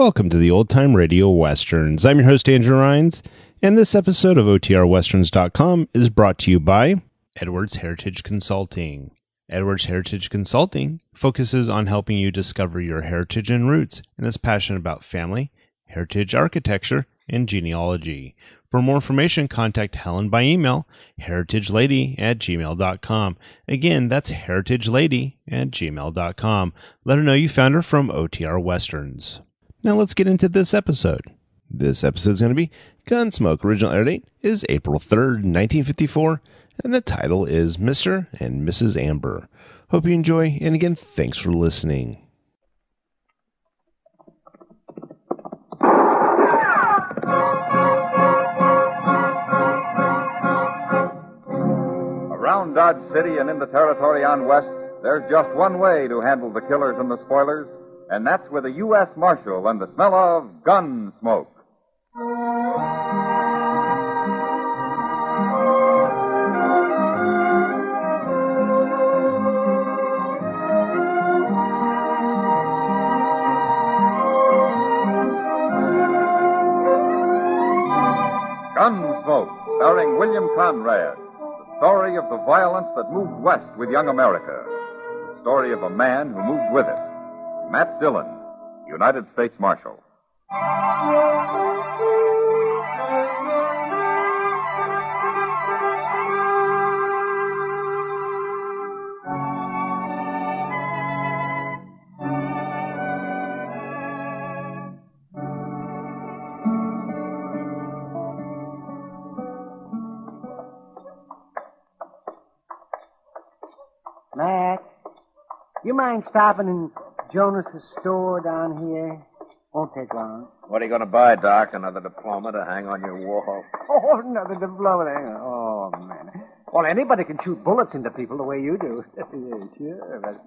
Welcome to the Old Time Radio Westerns. I'm your host, Andrew Rhynes, and this episode of OTRWesterns.com is brought to you by Edwards Heritage Consulting. Edwards Heritage Consulting focuses on helping you discover your heritage and roots and is passionate about family, heritage architecture, and genealogy. For more information, contact Helen by email, heritagelady@gmail.com. Again, that's heritagelady@gmail.com. Let her know you found her from OTR Westerns. Now let's get into this episode. This episode is going to be Gunsmoke. Original air date is April 3rd, 1954, and the title is Mr. and Mrs. Amber. Hope you enjoy, and again, thanks for listening. Around Dodge City and in the territory on west, there's just one way to handle the killers and the spoilers, and that's with a U.S. Marshal and the smell of Gunsmoke. Gunsmoke, starring William Conrad. Story of the violence that moved west with young America. The story of a man who moved with it. Matt Dillon, United States Marshal. You mind stopping in Jonas's store down here? Won't take long. What are you going to buy, Doc? Another diploma to hang on your wall? Oh, another diploma to hang on. Oh, man. Well, anybody can shoot bullets into people the way you do. Yeah, sure, but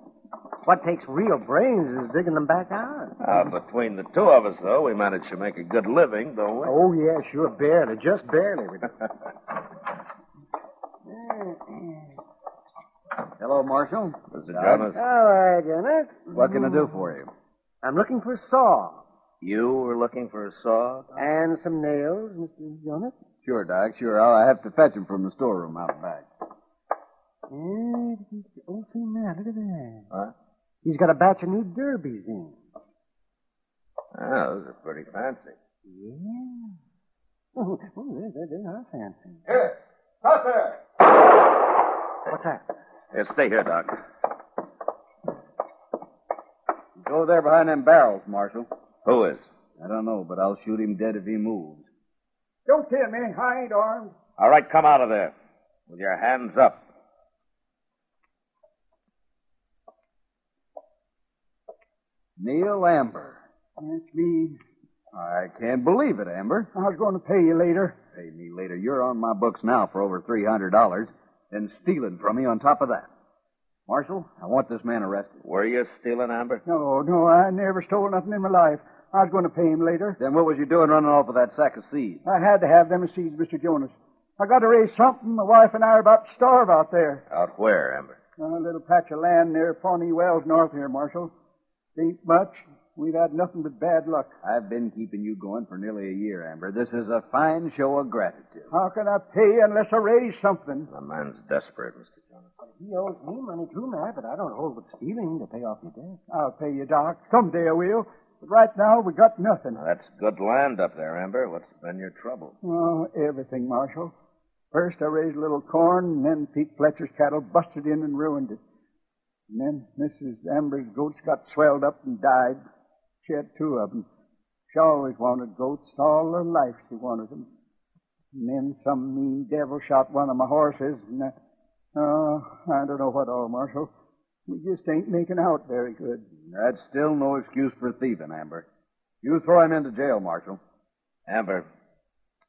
what takes real brains is digging them back out. Between the two of us, though, we manage to make a good living, don't we? Oh, yeah, sure, barely. Just barely. We do. Hello, Marshal. Mr. Jonas. Hello, Jonas. What can I do for you? I'm looking for a saw. You were looking for a saw? Doc? And some nails, Mr. Jonas. Sure, Doc, sure. I'll have to fetch them from the storeroom out back. And oh, see, Matt, look at that. Huh? He's got a batch of new derbies in. Oh, those are pretty fancy. Yeah. Oh, they are fancy. Here, up there. What's that? Here, stay here, Doc. Go there behind them barrels, Marshal. Who is? I don't know, but I'll shoot him dead if he moves. Don't kill me. I ain't armed. All right, come out of there. With your hands up. Neil Amber. That's me. I can't believe it, Amber. I was going to pay you later. Pay me later? You're on my books now for over $300. And stealing from me on top of that. Marshal, I want this man arrested. Were you stealing, Amber? No, I never stole nothing in my life. I was going to pay him later. Then what was you doing running off with that sack of seeds? I had to have them seeds, Mr. Jonas. I got to raise something. My wife and I are about to starve out there. Out where, Amber? A little patch of land near Pawnee Wells north here, Marshal. Ain't much. We've had nothing but bad luck. I've been keeping you going for nearly a year, Amber. This is a fine show of gratitude. How can I pay unless I raise something? The man's desperate, Mr. Jonas. He owes me money too, Matt, but I don't hold with stealing to pay off your debt. I'll pay you, Doc. Someday I will. But right now, we got nothing. Now, that's good land up there, Amber. What's been your trouble? Oh, everything, Marshal. First, I raised a little corn, and then Pete Fletcher's cattle busted in and ruined it. And then Mrs. Amber's goats got swelled up and died. She had two of them. She always wanted goats. All her life she wanted them. And then some mean devil shot one of my horses, and I don't know what all, Marshal. We just ain't making out very good. That's still no excuse for thieving, Amber. You throw him into jail, Marshal. Amber,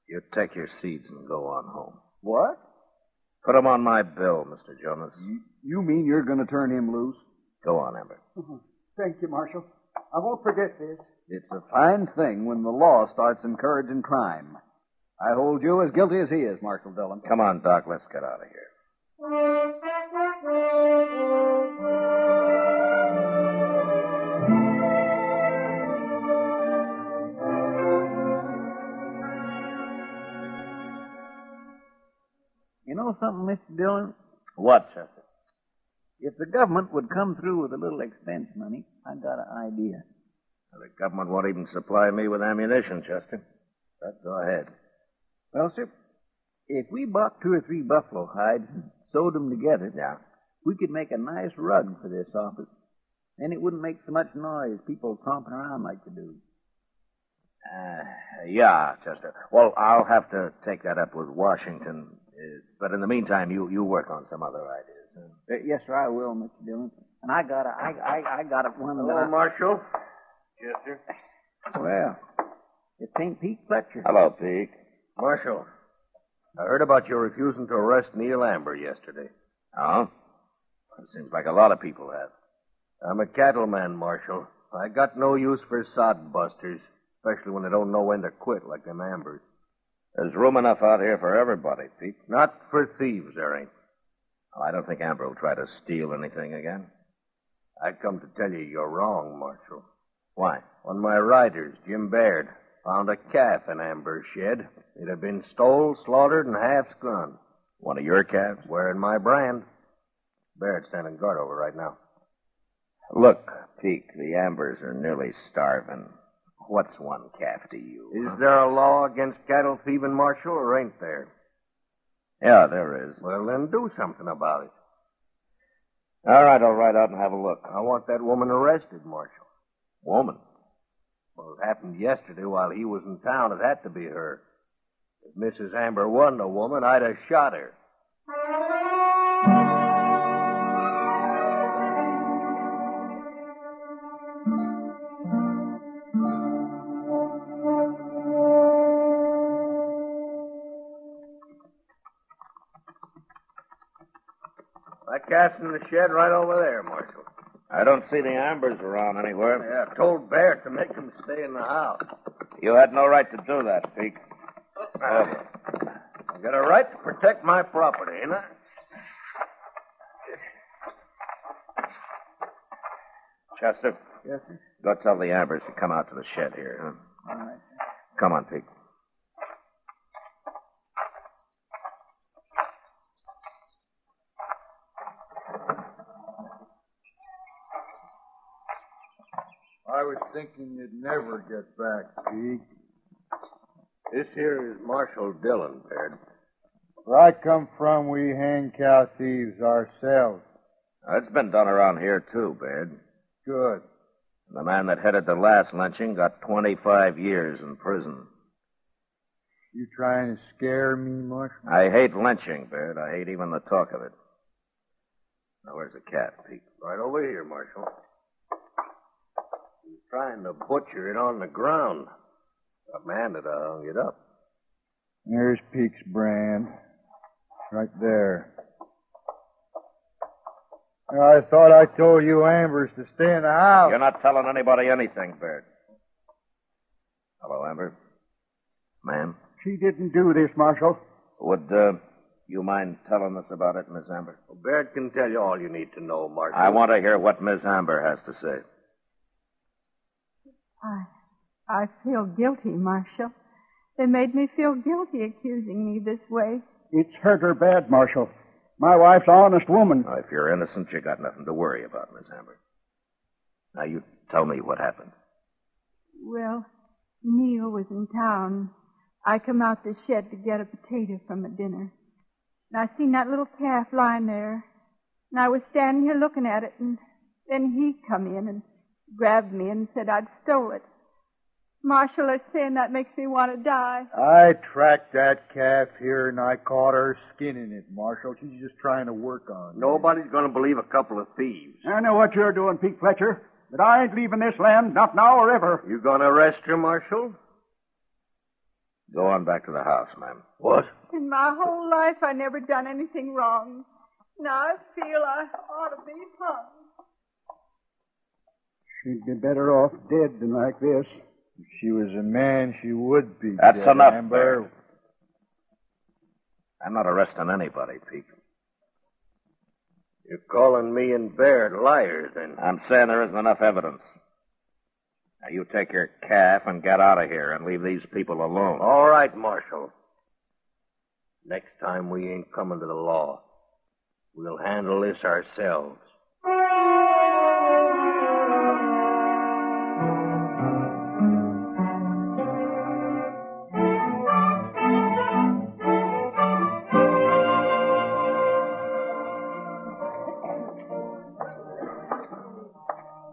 you take your seeds and go on home. What? Put him on my bill, Mr. Jonas. You mean you're going to turn him loose? Go on, Amber. Thank you, Marshal. I won't forget this. It's a fine thing when the law starts encouraging crime. I hold you as guilty as he is, Marshal Dillon. Come on, Doc, let's get out of here. know something, Mr. Dillon? What, Chester? If the government would come through with a little expense money, I got an idea. Well, the government won't even supply me with ammunition, Chester. But go ahead. Well, sir, if we bought 2 or 3 buffalo hides and sewed them together, yeah, we could make a nice rug for this office. And it wouldn't make so much noise, people tromping around like they do. Yeah, Chester. Well, I'll have to take that up with Washington. But in the meantime, you work on some other ideas. Yes, sir, I will, Mr. Dillon. And I got one of the... Hello, Marshal. Chester. Well, it's St. Pete Fletcher. Hello, Pete. Marshal, I heard about your refusing to arrest Neil Amber yesterday. Oh? It seems like a lot of people have. I'm a cattleman, Marshal. I got no use for sodbusters, especially when they don't know when to quit like them Ambers. There's room enough out here for everybody, Pete. Not for thieves, there ain't. Well, I don't think Amber will try to steal anything again. I come to tell you you're wrong, Marshal. Why? One of my riders, Jim Baird, found a calf in Amber's shed. It had been stole, slaughtered, and half skunned. One of your calves? Wearing my brand. Baird's standing guard over right now. Look, Pete, the Ambers are nearly starving. What's one calf to you? Is there a law against cattle thieving, Marshal, or ain't there? Yeah, there is. Well, then do something about it. All right, I'll ride out and have a look. I want that woman arrested, Marshal. Woman? Well, it happened yesterday while he was in town. It had to be her. If Mrs. Amber wasn't a woman, I'd have shot her. Calf's in the shed right over there, Marshal. I don't see the Ambers around anywhere. Yeah, I told Baird to make him stay in the house. You had no right to do that, Pete. I got a right to protect my property, ain't I? Chester? Yes, sir? Go tell the Ambers to come out to the shed here, huh? All right, sir. Come on, Pete. I was thinking you'd never get back, Pete. This here is Marshal Dillon, Baird. Where I come from, we hang cow thieves ourselves. That's been done around here, too, Baird. Good. The man that headed the last lynching got 25 years in prison. You trying to scare me, Marshal? I hate lynching, Baird. I hate even the talk of it. Now, where's the cat, Pete? Right over here, Marshal. Trying to butcher it on the ground. A man that I hung it up. There's Pete's brand. Right there. I thought I told you Ambers to stay in the house. You're not telling anybody anything, Baird. Hello, Amber. Ma'am? She didn't do this, Marshal. Would you mind telling us about it, Miss Amber? Well, Baird can tell you all you need to know, Marshal. I want to hear what Miss Amber has to say. I feel guilty, Marshal. They made me feel guilty accusing me this way. It's hurt her bad, Marshal. My wife's an honest woman. If you're innocent, you got nothing to worry about, Miss Amber. Now, you tell me what happened. Well, Neil was in town. I come out the shed to get a potato from a dinner. And I seen that little calf lying there. And I was standing here looking at it, and then he come in and grabbed me and said I'd stole it. Marshal, they're saying that makes me want to die. I tracked that calf here and I caught her skinning it, Marshal. She's just trying to work on it. Nobody's going to believe a couple of thieves. I know what you're doing, Pete Fletcher, but I ain't leaving this land, not now or ever. You going to arrest her, Marshal? Go on back to the house, ma'am. What? In my whole life, I never done anything wrong. Now I feel I ought to be hung. She'd be better off dead than like this. If she was a man, she would be. That's dead, enough, Amber. Baird. I'm not arresting anybody, Pete. You're calling me and Baird liars, then? I'm saying there isn't enough evidence. Now, you take your calf and get out of here and leave these people alone. All right, Marshal. Next time we ain't coming to the law. We'll handle this ourselves.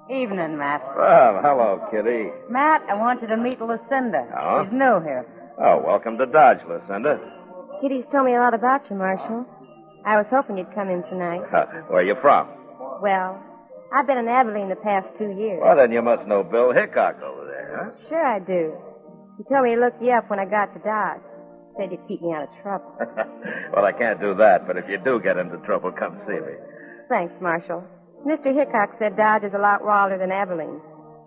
Evening, Matt. Well, hello, Kitty. Matt, I want you to meet Lucinda. Oh? She's new here. Oh, welcome to Dodge, Lucinda. Kitty's told me a lot about you, Marshal. I was hoping you'd come in tonight. Where are you from? Well, I've been in Abilene the past 2 years. Well, then you must know Bill Hickok over there, huh? Sure I do. He told me he looked you up when I got to Dodge. Said he'd keep me out of trouble. Well, I can't do that, but if you do get into trouble, come see me. Thanks, Marshal. Mr. Hickok said Dodge is a lot wilder than Abilene.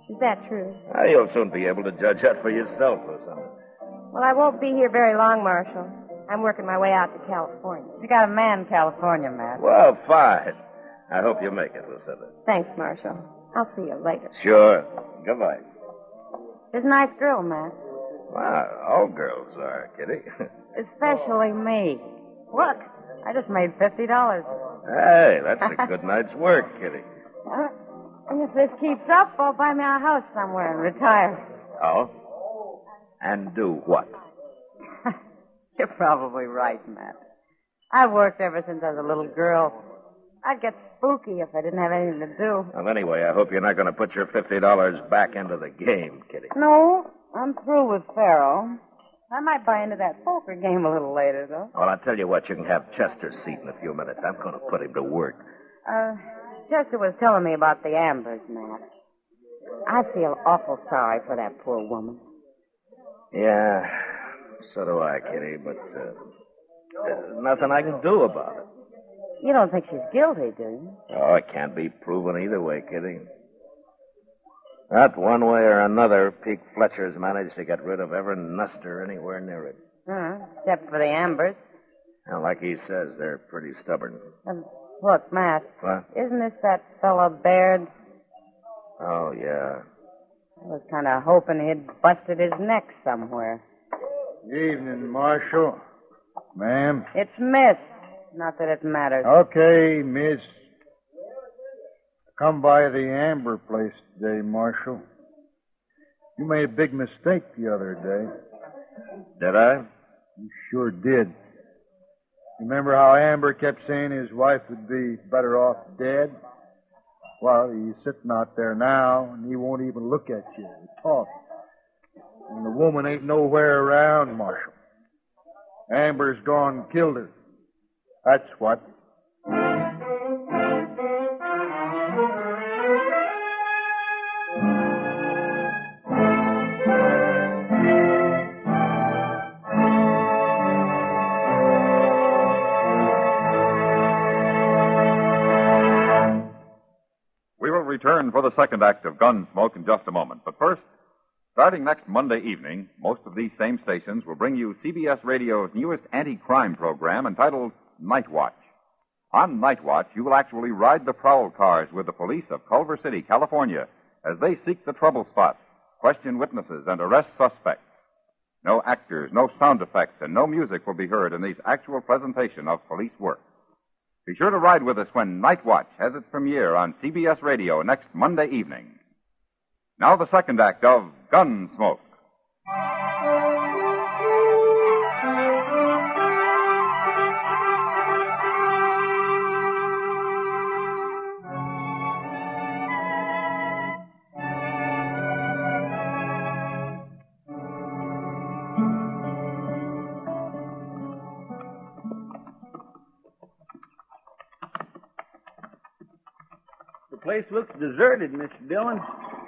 Is that true? You'll soon be able to judge that for yourself, Lucinda. Well, I won't be here very long, Marshal. I'm working my way out to California. You got a man in California, Matt. Well, fine. I hope you make it, Lucinda. Thanks, Marshal. I'll see you later. Sure. Goodbye. She's a nice girl, Matt. Well, all girls are, Kitty. Especially me. Look, I just made $50. Hey, that's a good night's work, Kitty. And if this keeps up, I'll buy me a house somewhere and retire. Oh? And do what? You're probably right, Matt. I've worked ever since I was a little girl. I'd get spooky if I didn't have anything to do. Well, anyway, I hope you're not going to put your $50 back into the game, Kitty. No, I'm through with Pharaoh. I might buy into that poker game a little later, though. Well, I'll tell you what, you can have Chester's seat in a few minutes. I'm going to put him to work. Chester was telling me about the Ambers, Matt. I feel awful sorry for that poor woman. Yeah, so do I, Kitty, but there's nothing I can do about it. You don't think she's guilty, do you? Oh, it can't be proven either way, Kitty. Not one way or another, Pete Fletcher's managed to get rid of every Nuster anywhere near it. Except for the Ambers. Now, like he says, they're pretty stubborn. Look, Matt. What? Isn't this that fellow Baird? Oh, yeah. I was kind of hoping he'd busted his neck somewhere. Good evening, Marshal. Ma'am? It's Miss. Not that it matters. Okay, Miss. Come by the Amber place today, Marshal. You made a big mistake the other day. Did I? You sure did. Remember how Amber kept saying his wife would be better off dead? Well, he's sitting out there now, and he won't even look at you and talk. And the woman ain't nowhere around, Marshal. Amber's gone and killed her. That's what. Return for the second act of Gunsmoke in just a moment. But first, starting next Monday evening, most of these same stations will bring you CBS Radio's newest anti-crime program entitled Night Watch. On Night Watch, you will actually ride the prowl cars with the police of Culver City, California, as they seek the trouble spots, question witnesses, and arrest suspects. No actors, no sound effects, and no music will be heard in these actual presentation of police work. Be sure to ride with us when Night Watch has its premiere on CBS Radio next Monday evening. Now the second act of Gunsmoke. The place looks deserted, Mr. Dillon.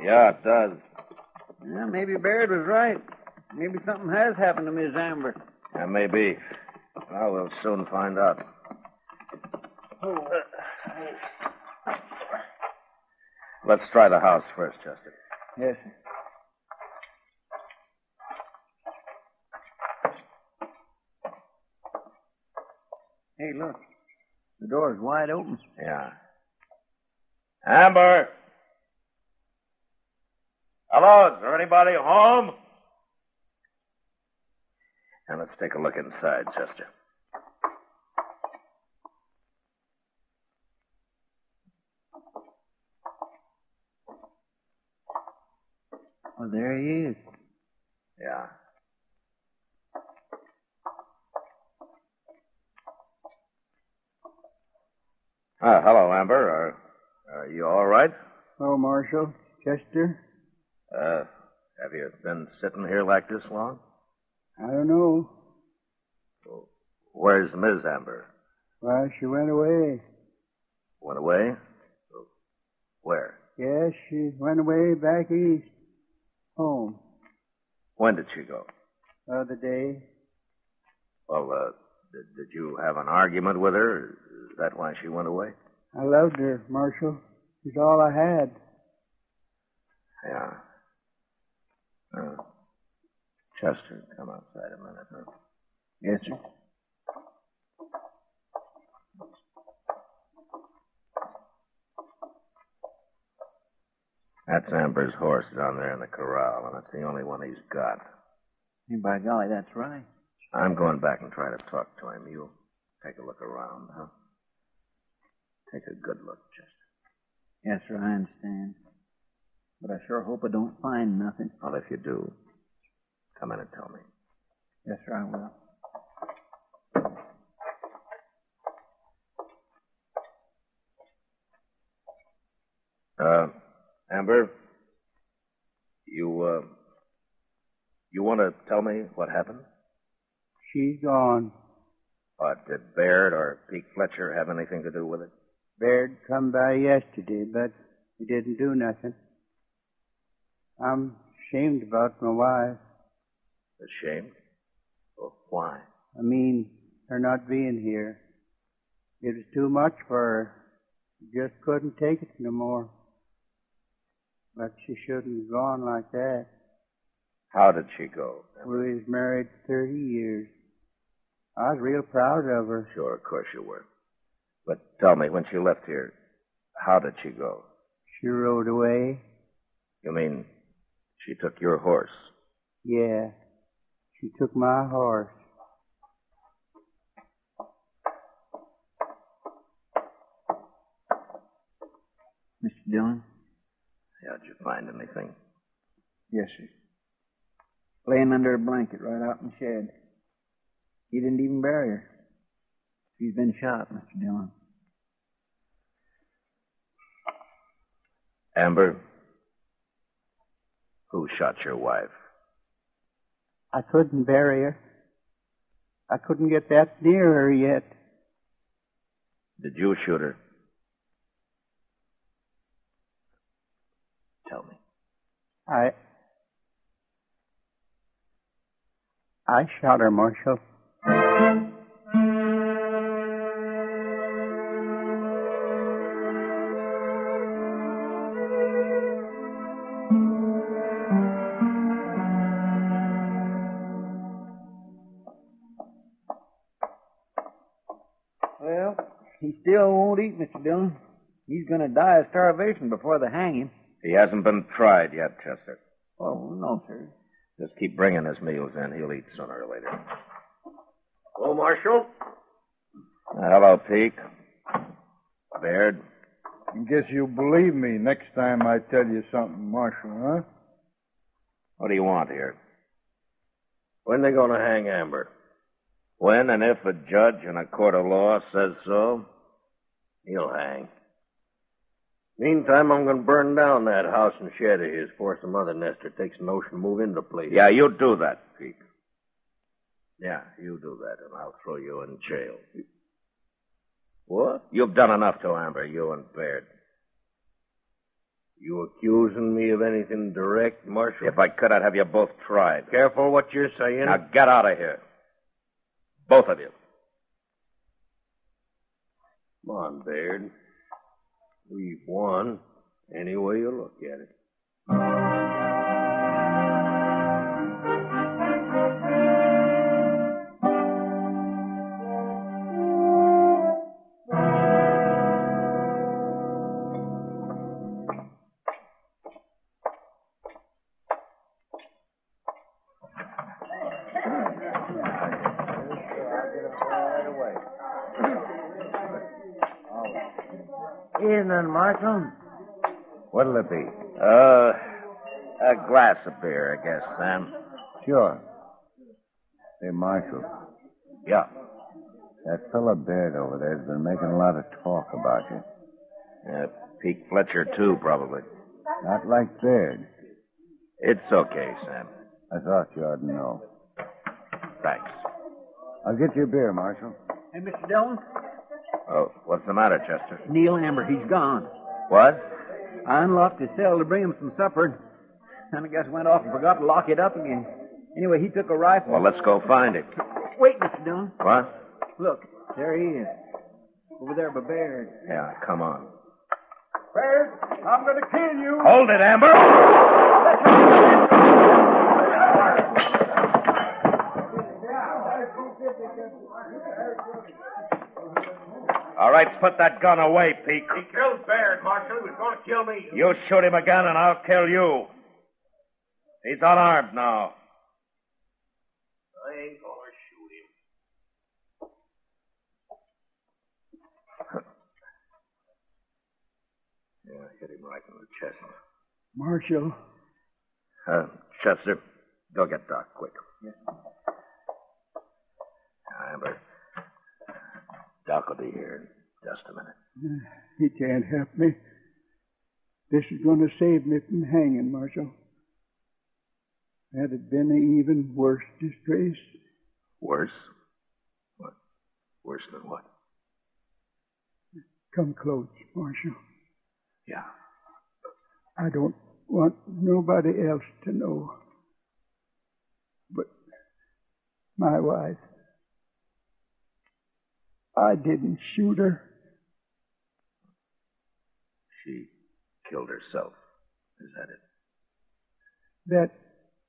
Yeah, it does. Well, maybe Baird was right. Maybe something has happened to Miss Amber. Yeah, maybe. Well, we'll soon find out. Let's try the house first, Chester. Yes, sir. Hey, look. The door's wide open. Yeah. Amber! Hello, is there anybody home? Now, let's take a look inside, Chester. Hello, Amber. Are you all right? Hello, Marshal. Chester? Have you been sitting here like this long? I don't know. Well, where's Ms. Amber? Well, she went away. Went away? Where? Yes, she went away back east. Home. When did she go? The other day. Well, did you have an argument with her? Is that why she went away? I loved her, Marshal. She's all I had. Yeah. Chester, come outside a minute. Huh? Yes, sir. That's Amber's horse down there in the corral, and it's the only one he's got. And by golly, that's right. I'm going back and try to talk to him. You take a look around, huh? Take a good look, Chester. Yes, sir, I understand. But I sure hope I don't find nothing. Well, if you do, come in and tell me. Yes, sir, I will. Amber, you want to tell me what happened? She's gone. Did Baird or Pete Fletcher have anything to do with it? Baird come by yesterday, but he didn't do nothing. I'm ashamed about my wife. Ashamed? Well, why? I mean, her not being here. It was too much for her. She just couldn't take it no more. But she shouldn't have gone like that. How did she go? We was married 30 years. I was real proud of her. Sure, of course you were. But tell me, when she left here, how did she go? She rode away. You mean she took your horse? Yeah, she took my horse. Mr. Dillon? How'd you find anything? Yes, sir. Laying under a blanket right out in the shed. He didn't even bury her. She's been shot, Mr. Dillon. Amber, who shot your wife? I couldn't bury her. I couldn't get that near her yet. Did you shoot her? Tell me. I shot her, Marshal. Well, he still won't eat, Mr. Dillon. He's going to die of starvation before they hang him. He hasn't been tried yet, Chester. Oh, no, sir. Just keep bringing his meals in. He'll eat sooner or later. Hello, Marshal. Hello, Pete. Baird. I guess you'll believe me next time I tell you something, Marshal, huh? What do you want here? When are they going to hang Amber? When and if a judge in a court of law says so, he'll hang. Meantime, I'm going to burn down that house and shed of his before some other nester takes a notion to move into place. Yeah, you do that, Pete. Yeah, you do that, and I'll throw you in jail. What? You've done enough to Amber, you and Baird. You accusing me of anything direct, Marshal? If I could, I'd have you both tried. Careful what you're saying. Now get out of here. Both of you. Come on, Baird. We've won, any way you look at it. Evening, Marshal. What'll it be? A glass of beer, I guess, Sam. Sure. Hey, Marshal. Yeah. That fellow Baird over there has been making a lot of talk about you. Yeah, Pete Fletcher, too, probably. Not like Baird. It's okay, Sam. I thought you ought to know. Thanks. I'll get you a beer, Marshal. Hey, Mr. Dillon? Oh, what's the matter, Chester? Neil Amber, he's gone. What? I unlocked his cell to bring him some supper. And I guess went off and forgot to lock it up again. Anyway, he took a rifle. Well, let's go find him. Wait, Mr. Dillon. What? Look, there he is. Over there by Baird. Yeah, come on. Baird, I'm going to kill you. Hold it, Amber. All right, put that gun away, Pete. He killed Baird, Marshal. He was going to kill me. You shoot him again, and I'll kill you. He's unarmed now. I ain't going to shoot him. Yeah, hit him right in the chest. Marshal. Chester, go get Doc quick. Yes. Amber, Doc will be here in just a minute. He can't help me. This is going to save me from hanging, Marshal. That had been an even worse disgrace. Worse? What? Worse than what? Come close, Marshal. Yeah. I don't want nobody else to know. But my wife. I didn't shoot her. She killed herself. Is that it? That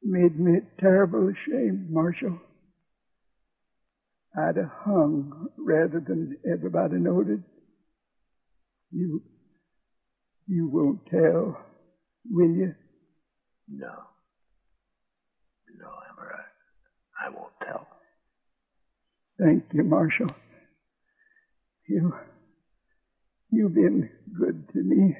made me terribly ashamed, Marshal. I'd have hung rather than everybody noted. You won't tell, will you? No. No, Amber, I won't tell. Thank you, Marshal. You've been good to me.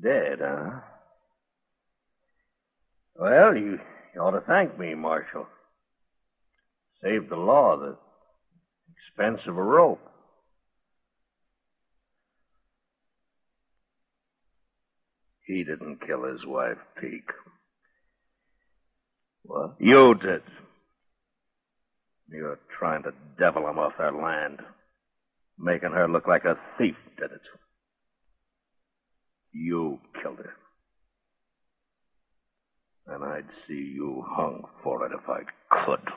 Dead, huh? Well, you ought to thank me, Marshal. Saved the law at the expense of a rope. He didn't kill his wife, Pete. What? You did. You're trying to devil him off their land. Making her look like a thief did it. You killed her. And I'd see you hung for it if I could.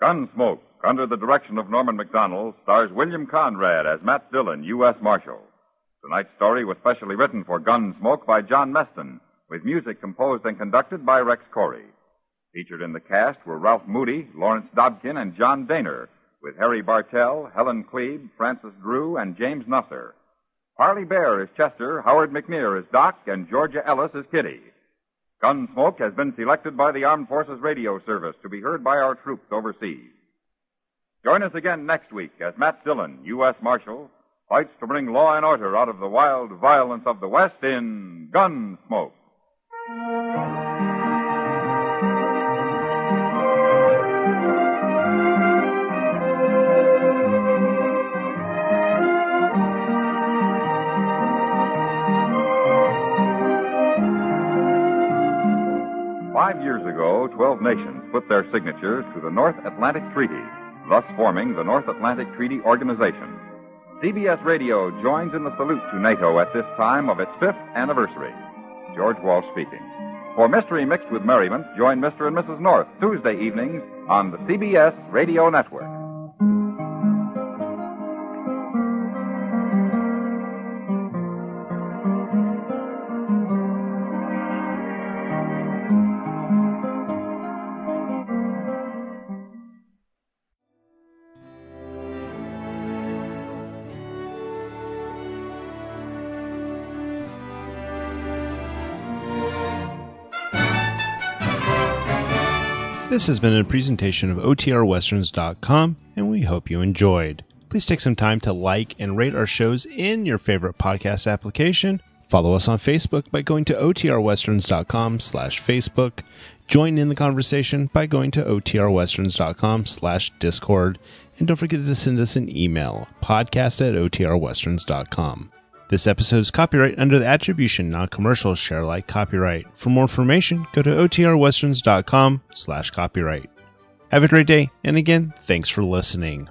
Gunsmoke, under the direction of Norman Macdonnell, stars William Conrad as Matt Dillon, U.S. Marshal. Tonight's story was specially written for Gunsmoke by John Meston, with music composed and conducted by Rex Koury. Featured in the cast were Ralph Moody, Lawrence Dobkin, and John Dehner, with Harry Bartell, Helen Kleeb, Francis Drew, and James Nusser. Parley Baer is Chester, Howard McNear is Doc, and Georgia Ellis is Kitty. Gunsmoke has been selected by the Armed Forces Radio Service to be heard by our troops overseas. Join us again next week as Matt Dillon, U.S. Marshal, fights to bring law and order out of the wild violence of the West in Gunsmoke. years ago, 12 nations put their signatures to the North Atlantic Treaty, thus forming the North Atlantic Treaty Organization. CBS Radio joins in the salute to NATO at this time of its 5th anniversary. George Walsh speaking. For Mystery Mixed with Merriment, join Mr. and Mrs. North Tuesday evenings on the CBS Radio Network. This has been a presentation of OTRWesterns.com, and we hope you enjoyed. Please take some time to like and rate our shows in your favorite podcast application. Follow us on Facebook by going to otrwesterns.com/Facebook. Join in the conversation by going to otrwesterns.com/Discord. And don't forget to send us an email, podcast@otrwesterns.com. This episode is copyright under the attribution, non-commercial, share-alike copyright. For more information, go to otrwesterns.com/copyright. Have a great day, and again, thanks for listening.